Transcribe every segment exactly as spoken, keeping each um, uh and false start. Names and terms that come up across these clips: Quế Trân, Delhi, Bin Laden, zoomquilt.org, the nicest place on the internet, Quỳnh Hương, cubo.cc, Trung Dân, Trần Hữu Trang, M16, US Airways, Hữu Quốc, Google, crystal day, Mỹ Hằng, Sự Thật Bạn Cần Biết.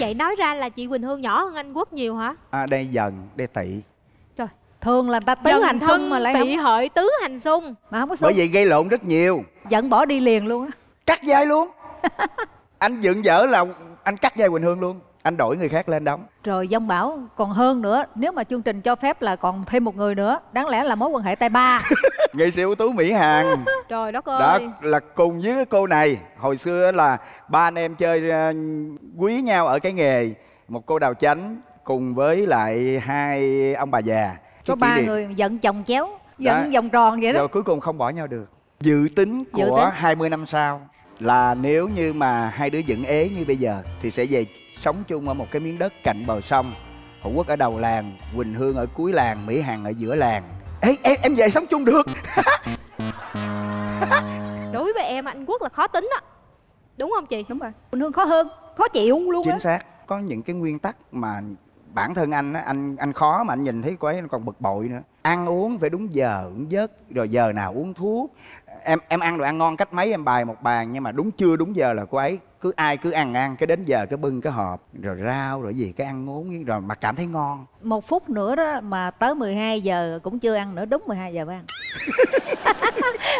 Vậy nói ra là chị Quỳnh Hương nhỏ hơn anh Quốc nhiều hả? À, đây dần, đây tị. Trời, thường là ta tứ dần hành xung mà lại tị không... hợi tứ hành xung mà không có xung. Bởi vì gây lộn rất nhiều. Giận bỏ đi liền luôn á. Cắt vai luôn. Anh giận dở là anh cắt vai Quỳnh Hương luôn. Anh đổi người khác lên đóng. Rồi Dông bảo còn hơn nữa. Nếu mà chương trình cho phép là còn thêm một người nữa. Đáng lẽ là mối quan hệ tay ba. Nghệ sĩ ưu tú Mỹ Hằng. Trời đất ơi. Đó là cùng với cô này. Hồi xưa là ba anh em chơi quý nhau ở cái nghề. Một cô đào chánh cùng với lại hai ông bà già. Có ba người giận chồng chéo. Giận đó. Vòng tròn vậy đó. Rồi cuối cùng không bỏ nhau được. Dự tính của Dự tính. hai mươi năm sau là nếu như mà hai đứa dựng ế như bây giờ thì sẽ về sống chung ở một cái miếng đất cạnh bờ sông. Hữu Quốc ở đầu làng, Quỳnh Hương ở cuối làng, Mỹ Hằng ở giữa làng. Ê, em em về sống chung được. Đối với em anh Quốc là khó tính á. Đúng không chị? Đúng rồi. Quỳnh Hương khó hơn, khó chịu luôn. Chính đó. Xác. Có những cái nguyên tắc mà bản thân anh á, anh anh khó mà anh nhìn thấy cô ấy còn bực bội nữa. Ăn uống phải đúng giờ, uống giấc, rồi giờ nào uống thuốc. Em em ăn đồ ăn ngon cách mấy em bài một bàn, nhưng mà đúng chưa đúng giờ là cô ấy cứ ai cứ ăn ăn cái đến giờ cái bưng cái hộp rồi rau rồi gì cái ăn uống rồi mà cảm thấy ngon. Một phút nữa đó mà tới mười hai giờ cũng chưa ăn nữa, đúng mười hai giờ mới ăn.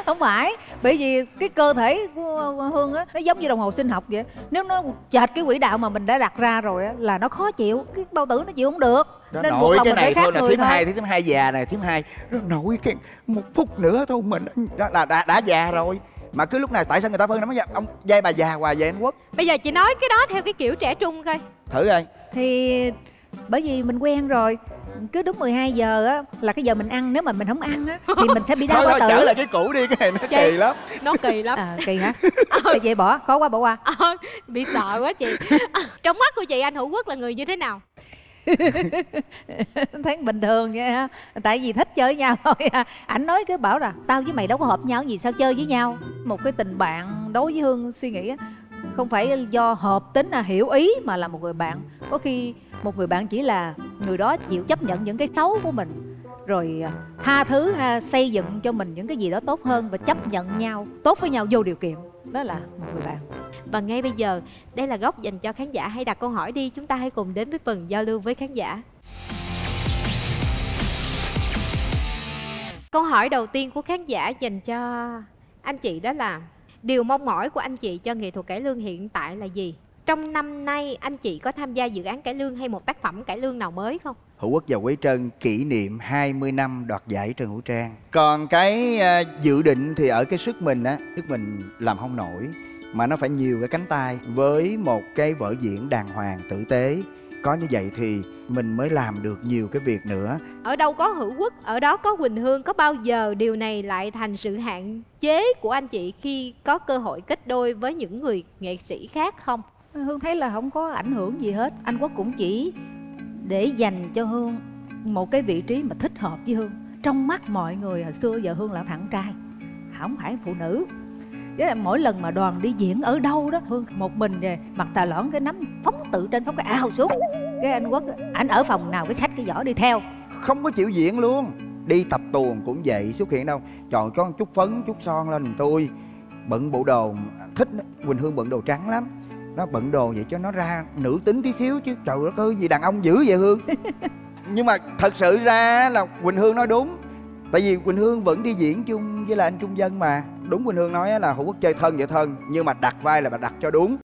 Không phải, bởi vì cái cơ thể của Hương á nó giống như đồng hồ sinh học vậy. Nếu nó chệch cái quỹ đạo mà mình đã đặt ra rồi á là nó khó chịu, cái bao tử nó chịu không được. Đó, nên buộc lòng mình phải khác thôi, là người thím thôi. Hai, thím hai già này, thím hai nội cái một phút nữa thôi mình đó là đã, đã già rồi. Mà cứ lúc này tại sao người ta phân nó mới ông dây bà già hoài vậy anh Quốc? Bây giờ chị nói cái đó theo cái kiểu trẻ trung coi. Thử coi. Thì bởi vì mình quen rồi, cứ đúng mười hai giờ á là cái giờ mình ăn, nếu mà mình không ăn á thì mình sẽ bị đau bao tử. Trở lại cái cũ đi, cái này nó chị, kỳ lắm. Nó kỳ lắm. À, kỳ hả? Ờ. Vậy bỏ, khó quá bỏ qua. Ờ, bị sợ quá chị. À, trong mắt của chị anh Hữu Quốc là người như thế nào? Thấy bình thường vậy ha, tại vì thích chơi với nhau thôi à. Ảnh nói cứ bảo là tao với mày đâu có hợp nhau gì, sao chơi với nhau. Một cái tình bạn đối với Hương suy nghĩ không phải do hợp tính là hiểu ý, mà là một người bạn. Có khi một người bạn chỉ là người đó chịu chấp nhận những cái xấu của mình, rồi tha thứ ha, xây dựng cho mình những cái gì đó tốt hơn và chấp nhận nhau, tốt với nhau vô điều kiện. Đó là một người bạn. Và ngay bây giờ, đây là góc dành cho khán giả hay đặt câu hỏi đi. Chúng ta hãy cùng đến với phần giao lưu với khán giả. Câu hỏi đầu tiên của khán giả dành cho anh chị đó là: điều mong mỏi của anh chị cho nghệ thuật cải lương hiện tại là gì? Trong năm nay, anh chị có tham gia dự án cải lương hay một tác phẩm cải lương nào mới không? Hữu Quốc và Quế Trân kỷ niệm hai mươi năm đoạt giải Trần Hữu Trang. Còn cái dự định thì ở cái sức mình á, sức mình làm không nổi, mà nó phải nhiều cái cánh tay với một cái vở diễn đàng hoàng, tử tế. Có như vậy thì mình mới làm được nhiều cái việc nữa. Ở đâu có Hữu Quốc, ở đó có Quỳnh Hương. Có bao giờ điều này lại thành sự hạn chế của anh chị khi có cơ hội kết đôi với những người nghệ sĩ khác không? Hương thấy là không có ảnh hưởng gì hết. Anh Quốc cũng chỉ để dành cho Hương một cái vị trí mà thích hợp với Hương. Trong mắt mọi người hồi xưa giờ Hương là thằng trai, không phải phụ nữ. Với là mỗi lần mà đoàn đi diễn ở đâu đó, Hương một mình về mặt tà lõn cái nắm phóng tự trên phóng cái ao xuống. Cái anh Quốc ảnh ở phòng nào cái sách cái giỏ đi theo, không có chịu diễn luôn. Đi tập tuồng cũng vậy, xuất hiện đâu chọn có chút phấn chút son lên. Tôi bận bộ đồ thích, Quỳnh Hương bận đồ trắng lắm. Nó bận đồ vậy cho nó ra nữ tính tí xíu chứ. Trời đất ơi, gì đàn ông dữ vậy Hương. Nhưng mà thật sự ra là Quỳnh Hương nói đúng. Tại vì Quỳnh Hương vẫn đi diễn chung với là anh Trung Dân mà. Đúng Quỳnh Hương nói là Hữu Quốc chơi thân vậy thân, nhưng mà đặt vai là bà đặt cho đúng.